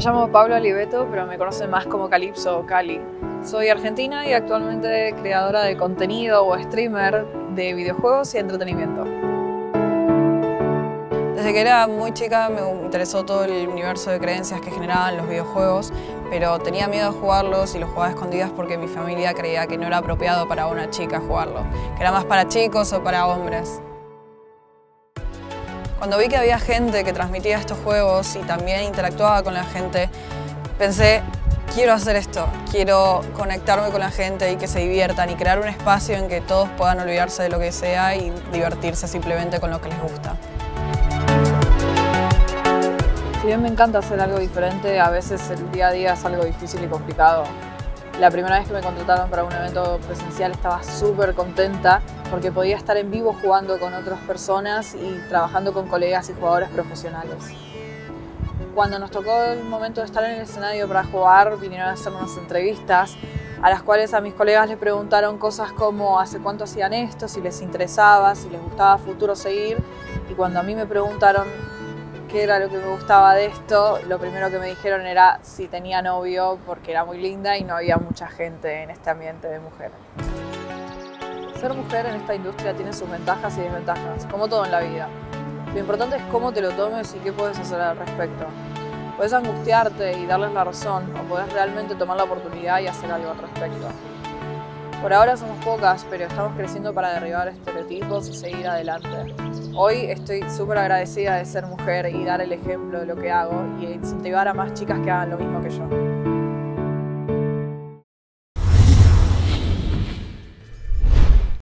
Me llamo Paula Oliveto, pero me conocen más como Calipso o Cali. Soy argentina y actualmente creadora de contenido o streamer de videojuegos y entretenimiento. Desde que era muy chica me interesó todo el universo de creencias que generaban los videojuegos, pero tenía miedo a jugarlos y los jugaba a escondidas porque mi familia creía que no era apropiado para una chica jugarlo, que era más para chicos o para hombres. Cuando vi que había gente que transmitía estos juegos y también interactuaba con la gente, pensé, quiero hacer esto, quiero conectarme con la gente y que se diviertan y crear un espacio en que todos puedan olvidarse de lo que sea y divertirse simplemente con lo que les gusta. Si bien me encanta hacer algo diferente, a veces el día a día es algo difícil y complicado. La primera vez que me contrataron para un evento presencial estaba súper contenta porque podía estar en vivo jugando con otras personas y trabajando con colegas y jugadores profesionales. Cuando nos tocó el momento de estar en el escenario para jugar, vinieron a hacer unas entrevistas a las cuales a mis colegas les preguntaron cosas como hace cuánto hacían esto, si les interesaba, si les gustaba a futuro seguir, y cuando a mí me preguntaron qué era lo que me gustaba de esto, lo primero que me dijeron era si tenía novio, porque era muy linda y no había mucha gente en este ambiente de mujeres. Ser mujer en esta industria tiene sus ventajas y desventajas, como todo en la vida. Lo importante es cómo te lo tomes y qué puedes hacer al respecto. Puedes angustiarte y darles la razón, o puedes realmente tomar la oportunidad y hacer algo al respecto. Por ahora somos pocas, pero estamos creciendo para derribar estereotipos y seguir adelante. Hoy estoy súper agradecida de ser mujer y dar el ejemplo de lo que hago y incentivar a más chicas que hagan lo mismo que yo.